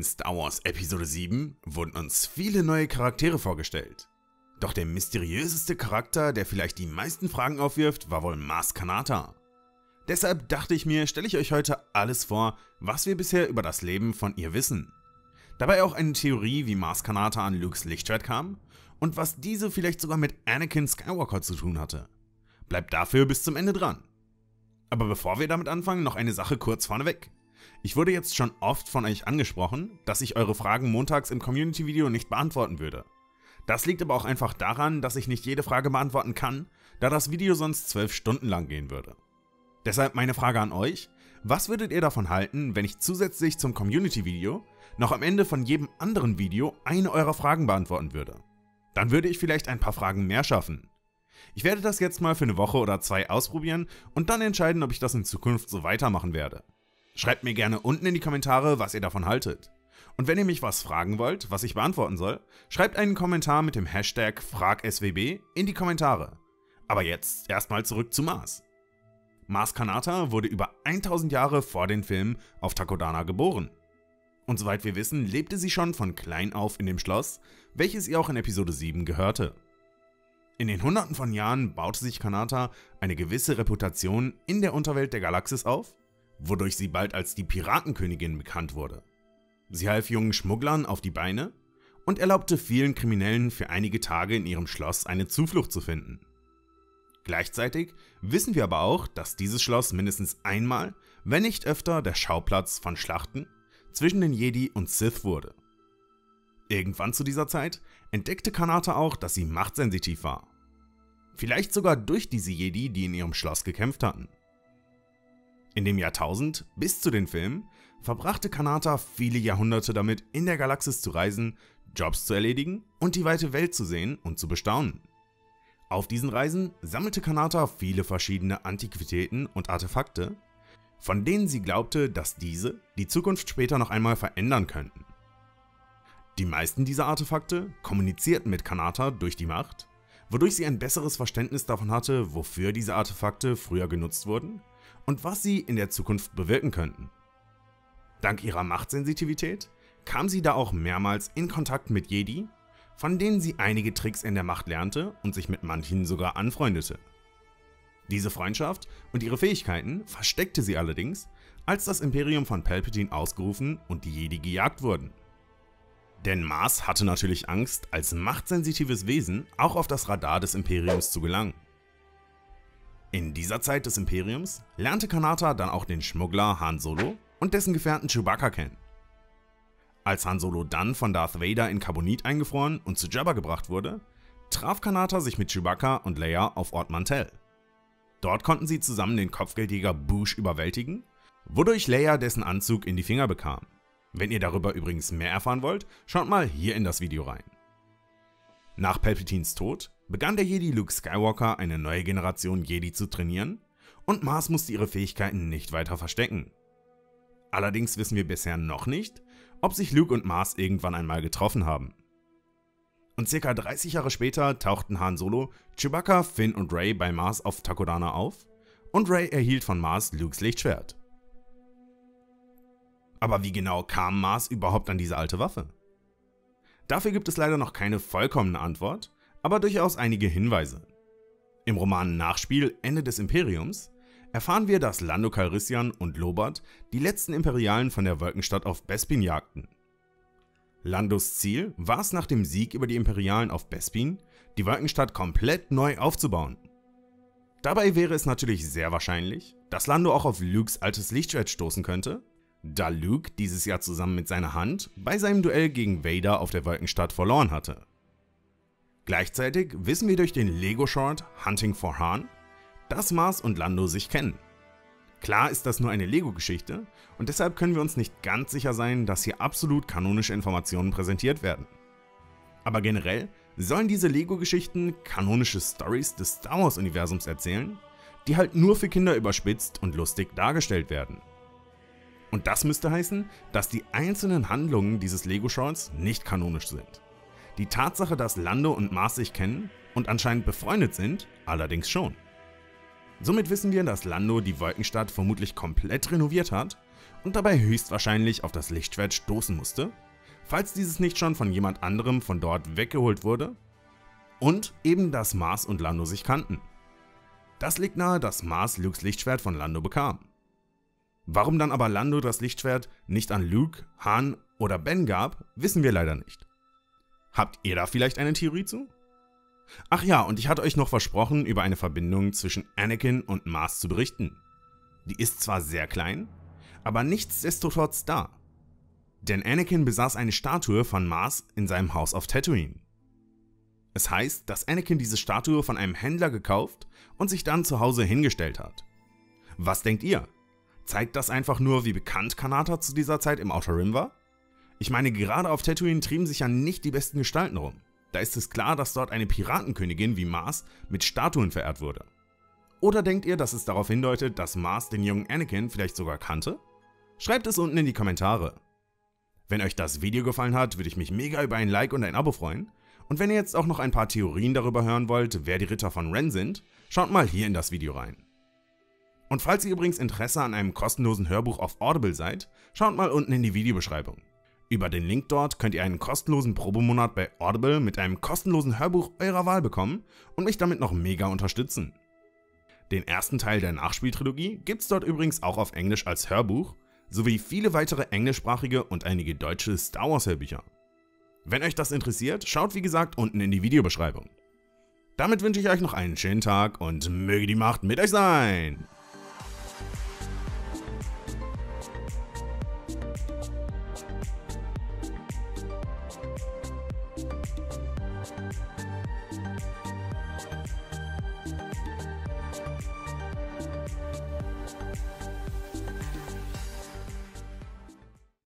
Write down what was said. In Star Wars Episode 7 wurden uns viele neue Charaktere vorgestellt. Doch der mysteriöseste Charakter, der vielleicht die meisten Fragen aufwirft, war wohl Maz Kanata. Deshalb dachte ich mir, stelle ich euch heute alles vor, was wir bisher über das Leben von ihr wissen. Dabei auch eine Theorie, wie Maz Kanata an Lukes Lichtschwert kam und was diese vielleicht sogar mit Anakin Skywalker zu tun hatte. Bleibt dafür bis zum Ende dran. Aber bevor wir damit anfangen, noch eine Sache kurz vorneweg. Ich wurde jetzt schon oft von euch angesprochen, dass ich eure Fragen montags im Community-Video nicht beantworten würde. Das liegt aber auch einfach daran, dass ich nicht jede Frage beantworten kann, da das Video sonst 12 Stunden lang gehen würde. Deshalb meine Frage an euch, was würdet ihr davon halten, wenn ich zusätzlich zum Community-Video noch am Ende von jedem anderen Video eine eurer Fragen beantworten würde? Dann würde ich vielleicht ein paar Fragen mehr schaffen. Ich werde das jetzt mal für eine Woche oder zwei ausprobieren und dann entscheiden, ob ich das in Zukunft so weitermachen werde. Schreibt mir gerne unten in die Kommentare, was ihr davon haltet. Und wenn ihr mich was fragen wollt, was ich beantworten soll, schreibt einen Kommentar mit dem Hashtag FragSWB in die Kommentare. Aber jetzt erstmal zurück zu Maz. Maz Kanata wurde über 1000 Jahre vor den Filmen auf Takodana geboren. Und soweit wir wissen, lebte sie schon von klein auf in dem Schloss, welches ihr auch in Episode 7 gehörte. In den Hunderten von Jahren baute sich Kanata eine gewisse Reputation in der Unterwelt der Galaxis auf, wodurch sie bald als die Piratenkönigin bekannt wurde. Sie half jungen Schmugglern auf die Beine und erlaubte vielen Kriminellen für einige Tage in ihrem Schloss eine Zuflucht zu finden. Gleichzeitig wissen wir aber auch, dass dieses Schloss mindestens einmal, wenn nicht öfter, der Schauplatz von Schlachten zwischen den Jedi und Sith wurde. Irgendwann zu dieser Zeit entdeckte Kanata auch, dass sie machtsensitiv war. Vielleicht sogar durch diese Jedi, die in ihrem Schloss gekämpft hatten. In dem Jahr 1000 bis zu den Filmen verbrachte Kanata viele Jahrhunderte damit, in der Galaxis zu reisen, Jobs zu erledigen und die weite Welt zu sehen und zu bestaunen. Auf diesen Reisen sammelte Kanata viele verschiedene Antiquitäten und Artefakte, von denen sie glaubte, dass diese die Zukunft später noch einmal verändern könnten. Die meisten dieser Artefakte kommunizierten mit Kanata durch die Macht, wodurch sie ein besseres Verständnis davon hatte, wofür diese Artefakte früher genutzt wurden und was sie in der Zukunft bewirken könnten. Dank ihrer Machtsensitivität kam sie da auch mehrmals in Kontakt mit Jedi, von denen sie einige Tricks in der Macht lernte und sich mit manchen sogar anfreundete. Diese Freundschaft und ihre Fähigkeiten versteckte sie allerdings, als das Imperium von Palpatine ausgerufen und die Jedi gejagt wurden. Denn Maz hatte natürlich Angst, als machtsensitives Wesen auch auf das Radar des Imperiums zu gelangen. In dieser Zeit des Imperiums lernte Kanata dann auch den Schmuggler Han Solo und dessen Gefährten Chewbacca kennen. Als Han Solo dann von Darth Vader in Carbonit eingefroren und zu Jabba gebracht wurde, traf Kanata sich mit Chewbacca und Leia auf Ord Mantell. Dort konnten sie zusammen den Kopfgeldjäger Boosh überwältigen, wodurch Leia dessen Anzug in die Finger bekam. Wenn ihr darüber übrigens mehr erfahren wollt, schaut mal hier in das Video rein. Nach Palpatines Tod begann der Jedi Luke Skywalker eine neue Generation Jedi zu trainieren und Maz musste ihre Fähigkeiten nicht weiter verstecken. Allerdings wissen wir bisher noch nicht, ob sich Luke und Maz irgendwann einmal getroffen haben. Und circa 30 Jahre später tauchten Han Solo, Chewbacca, Finn und Rey bei Maz auf Takodana auf und Rey erhielt von Maz Lukes Lichtschwert. Aber wie genau kam Maz überhaupt an diese alte Waffe? Dafür gibt es leider noch keine vollkommene Antwort, aber durchaus einige Hinweise. Im Roman Nachspiel Ende des Imperiums erfahren wir, dass Lando Calrissian und Lobot die letzten Imperialen von der Wolkenstadt auf Bespin jagten. Landos Ziel war es, nach dem Sieg über die Imperialen auf Bespin die Wolkenstadt komplett neu aufzubauen. Dabei wäre es natürlich sehr wahrscheinlich, dass Lando auch auf Lukes altes Lichtschwert stoßen könnte, da Luke dieses Jahr zusammen mit seiner Hand bei seinem Duell gegen Vader auf der Wolkenstadt verloren hatte. Gleichzeitig wissen wir durch den Lego-Short Hunting for Han, dass Maz und Lando sich kennen. Klar ist das nur eine Lego-Geschichte und deshalb können wir uns nicht ganz sicher sein, dass hier absolut kanonische Informationen präsentiert werden. Aber generell sollen diese Lego-Geschichten kanonische Stories des Star Wars-Universums erzählen, die halt nur für Kinder überspitzt und lustig dargestellt werden. Und das müsste heißen, dass die einzelnen Handlungen dieses Lego-Shorts nicht kanonisch sind. Die Tatsache, dass Lando und Maz sich kennen und anscheinend befreundet sind, allerdings schon. Somit wissen wir, dass Lando die Wolkenstadt vermutlich komplett renoviert hat und dabei höchstwahrscheinlich auf das Lichtschwert stoßen musste, falls dieses nicht schon von jemand anderem von dort weggeholt wurde, und eben, dass Maz und Lando sich kannten. Das liegt nahe, dass Maz Lukes Lichtschwert von Lando bekam. Warum dann aber Lando das Lichtschwert nicht an Luke, Han oder Ben gab, wissen wir leider nicht. Habt ihr da vielleicht eine Theorie zu? Ach ja, und ich hatte euch noch versprochen, über eine Verbindung zwischen Anakin und Maz zu berichten. Die ist zwar sehr klein, aber nichtsdestotrotz da. Denn Anakin besaß eine Statue von Maz in seinem Haus auf Tatooine. Es heißt, dass Anakin diese Statue von einem Händler gekauft und sich dann zu Hause hingestellt hat. Was denkt ihr? Zeigt das einfach nur, wie bekannt Kanata zu dieser Zeit im Outer Rim war? Ich meine, gerade auf Tatooine trieben sich ja nicht die besten Gestalten rum. Da ist es klar, dass dort eine Piratenkönigin wie Maz mit Statuen verehrt wurde. Oder denkt ihr, dass es darauf hindeutet, dass Maz den jungen Anakin vielleicht sogar kannte? Schreibt es unten in die Kommentare. Wenn euch das Video gefallen hat, würde ich mich mega über ein Like und ein Abo freuen. Und wenn ihr jetzt auch noch ein paar Theorien darüber hören wollt, wer die Ritter von Ren sind, schaut mal hier in das Video rein. Und falls ihr übrigens Interesse an einem kostenlosen Hörbuch auf Audible seid, schaut mal unten in die Videobeschreibung. Über den Link dort könnt ihr einen kostenlosen Probemonat bei Audible mit einem kostenlosen Hörbuch eurer Wahl bekommen und mich damit noch mega unterstützen. Den ersten Teil der Nachspieltrilogie gibt's dort übrigens auch auf Englisch als Hörbuch, sowie viele weitere englischsprachige und einige deutsche Star Wars Hörbücher. Wenn euch das interessiert, schaut wie gesagt unten in die Videobeschreibung. Damit wünsche ich euch noch einen schönen Tag und möge die Macht mit euch sein!